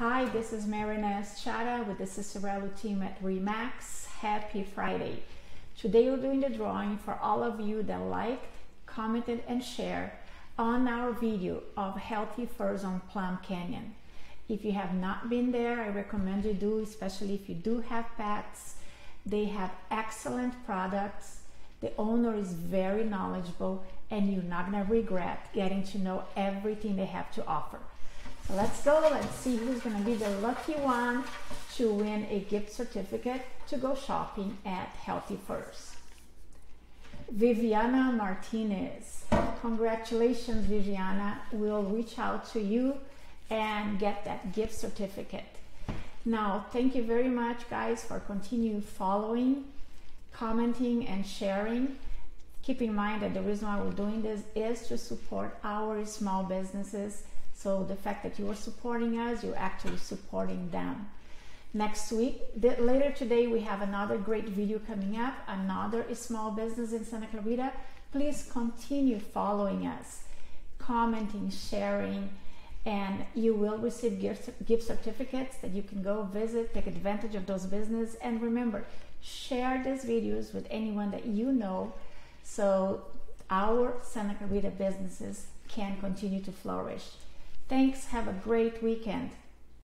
Hi, this is Marinette Ciara with the Cicerello team at RE/MAX. Happy Friday! Today we're doing the drawing for all of you that liked, commented and shared on our video of Healthy Furs on Plum Canyon. If you have not been there, I recommend you do, especially if you do have pets. They have excellent products, the owner is very knowledgeable, and you're not going to regret getting to know everything they have to offer. Let's go, let's see who's going to be the lucky one to win a gift certificate to go shopping at Healthy Furs. Viviana Martinez, congratulations Viviana, we'll reach out to you and get that gift certificate. Now, thank you very much guys for continuing following, commenting and sharing. Keep in mind that the reason why we're doing this is to support our small businesses. So the fact that you are supporting us, you're actually supporting them. Next week, later today, we have another great video coming up, another small business in Santa Clarita. Please continue following us, commenting, sharing, and you will receive gift certificates that you can go visit, take advantage of those businesses. And remember, share these videos with anyone that you know so our Santa Clarita businesses can continue to flourish. Thanks, have a great weekend.